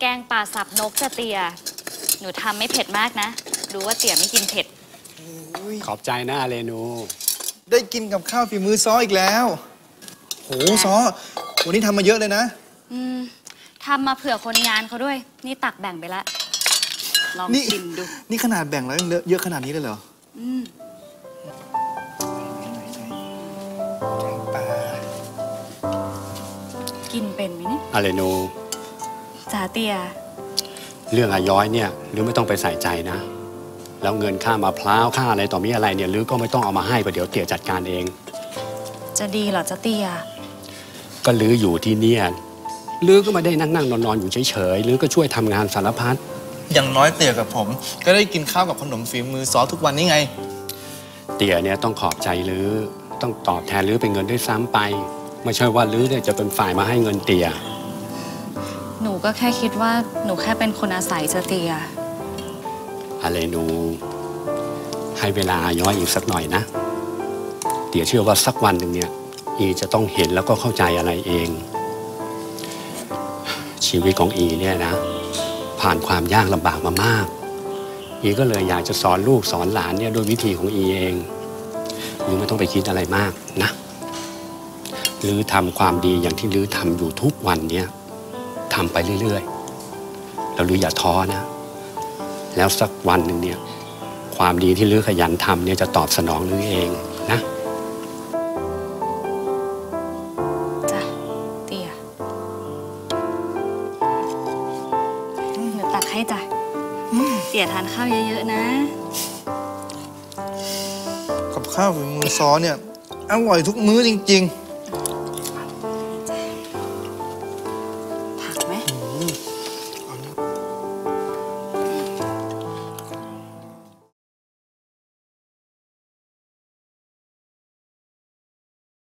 แกงป่าสับนกกระเตียหนูทำไม่เผ็ดมากนะรู้ว่าเตี่ยไม่กินเผ็ดขอบใจนะอาเรนูได้กินกับข้าวฝีมือซ้ออีกแล้วโหซ้อวันนี้ทำมาเยอะเลยนะทำมาเผื่อคนงานเขาด้วยนี่ตักแบ่งไปละลองกินดูนี่ขนาดแบ่งแล้วยังเยอะขนาดนี้เลยเหรอกินเป็นไหมนี่อาเรนูจ่าเตียเรื่องอาย้อยเนี่ยหรือไม่ต้องไปใส่ใจนะแล้วเงินค่ามะพร้าวค่าอะไรต่อมีอะไรเนี่ยหรือก็ไม่ต้องเอามาให้ประเดี๋ยวเตี่ยจัดการเองจะดีเหรอจะเตี่ยก็หรืออยู่ที่เนี่ยหรือก็ไม่ได้นั่งๆนอนๆอยู่เฉยๆหรือก็ช่วยทำงานสารพัดอย่างน้อยเตี่ยกับผมก็ได้กินข้าวกับขนมฝีมือซอทุกวันนี้ไงเตี่ยเนี่ยต้องขอบใจหรือต้องตอบแทนหรือเป็นเงินด้วยซ้ำไปไม่ใช่ว่าหรือเนี่ยจะเป็นฝ่ายมาให้เงินเตี่ยหนูก็แค่คิดว่าหนูแค่เป็นคนอาศัยจะเตี่ยอาเรนูให้เวลาย้อยอีกสักหน่อยนะเดี๋ยวเชื่อว่าสักวันหนึ่งเนี่ยอีจะต้องเห็นแล้วก็เข้าใจอะไรเองชีวิตของอีเนี่ยนะผ่านความยากลำบากมามากอีก็เลยอยากจะสอนลูกสอนหลานเนี่ยด้วยวิธีของอีเองหรือไม่ต้องไปคิดอะไรมากนะหรือทำความดีอย่างที่หรือทำอยู่ทุกวันเนี่ยทำไปเรื่อยๆแล้วหรืออย่าท้อนะแล้วสักวันหนึ่งเนี่ยความดีที่ลือขยันทำเนี่ยจะตอบสนองลือเองนะจ้ะเตี่ยหนูตักให้จ้ะเตี่ยทานข้าวเยอะๆนะกับข้าวฝีมือซ้อเนี่ยอร่อยทุกมื้อจริงๆ